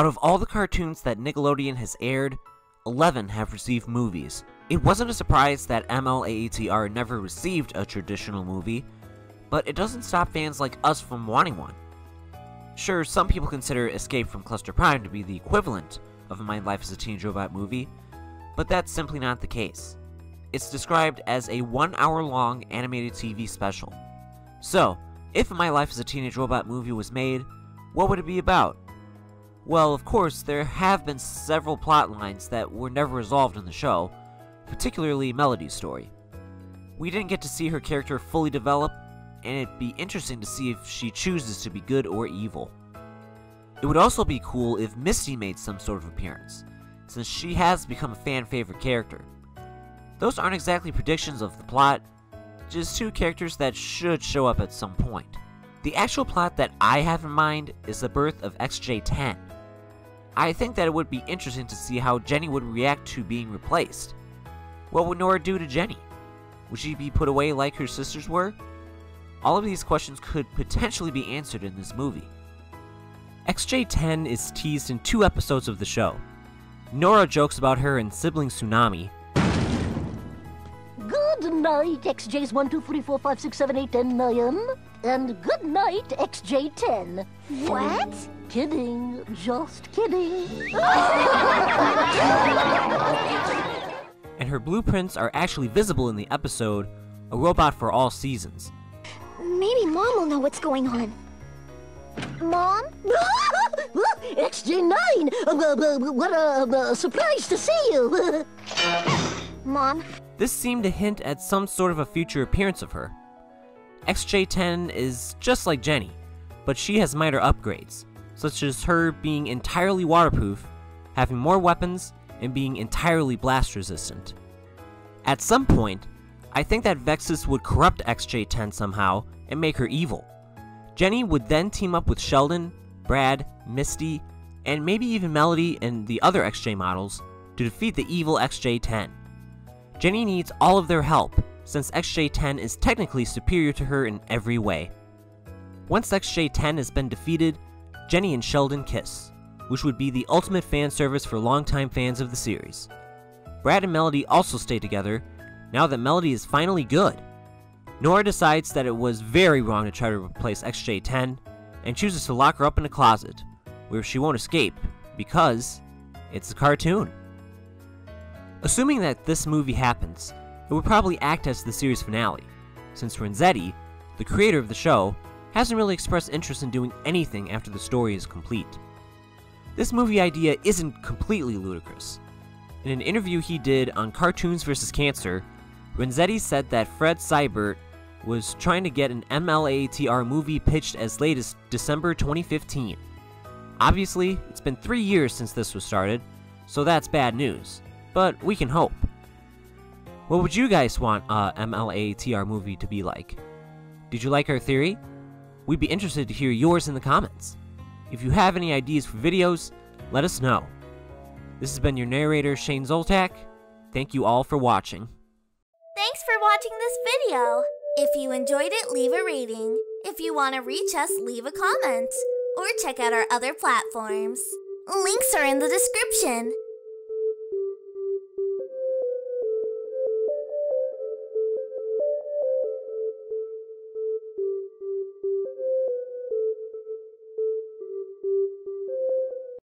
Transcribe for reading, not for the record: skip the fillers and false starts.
Out of all the cartoons that Nickelodeon has aired, 11 have received movies. It wasn't a surprise that MLAATR never received a traditional movie, but it doesn't stop fans like us from wanting one. Sure, some people consider Escape from Cluster Prime to be the equivalent of a My Life as a Teenage Robot movie, but that's simply not the case. It's described as a 1-hour-long animated TV special. So, if My Life as a Teenage Robot movie was made, what would it be about? Well, of course, there have been several plot lines that were never resolved in the show, particularly Melody's story. We didn't get to see her character fully develop, and it'd be interesting to see if she chooses to be good or evil. It would also be cool if Misty made some sort of appearance, since she has become a fan favorite character. Those aren't exactly predictions of the plot, just two characters that should show up at some point. The actual plot that I have in mind is the birth of XJ10. I think that it would be interesting to see how Jenny would react to being replaced. What would Nora do to Jenny? Would she be put away like her sisters were? All of these questions could potentially be answered in this movie. XJ10 is teased in 2 episodes of the show. Nora jokes about her and sibling Tsunami. Good night, XJs 1, 2, 3, 4, 5, 6, 7, 8, 10, 9. And good night, XJ10. What? Kidding. Just kidding. And her blueprints are actually visible in the episode, A Robot for All Seasons. Maybe Mom will know what's going on. Mom? XJ9! What a surprise to see you! Mom? This seemed to hint at some sort of a future appearance of her. XJ10 is just like Jenny, but she has minor upgrades, such as her being entirely waterproof, having more weapons, and being entirely blast resistant. At some point, I think that Vexus would corrupt XJ10 somehow and make her evil. Jenny would then team up with Sheldon, Brad, Misty, and maybe even Melody and the other XJ models to defeat the evil XJ10. Jenny needs all of their help, since XJ10 is technically superior to her in every way. Once XJ10 has been defeated, Jenny and Sheldon kiss, which would be the ultimate fan service for longtime fans of the series. Brad and Melody also stay together, now that Melody is finally good. Nora decides that it was very wrong to try to replace XJ10, and chooses to lock her up in a closet, where she won't escape, because it's a cartoon. Assuming that this movie happens, it would probably act as the series finale, since Renzetti, the creator of the show, hasn't really expressed interest in doing anything after the story is complete. This movie idea isn't completely ludicrous. In an interview he did on Cartoons vs. Cancer, Renzetti said that Fred Seibert was trying to get an MLAATR movie pitched as late as December 2015. Obviously, it's been 3 years since this was started, so that's bad news, but we can hope. What would you guys want a MLAATR movie to be like? Did you like our theory? We'd be interested to hear yours in the comments. If you have any ideas for videos, let us know. This has been your narrator, Shane Zoltak. Thank you all for watching. Thanks for watching this video. If you enjoyed it, leave a rating. If you want to reach us, leave a comment. Or check out our other platforms. Links are in the description.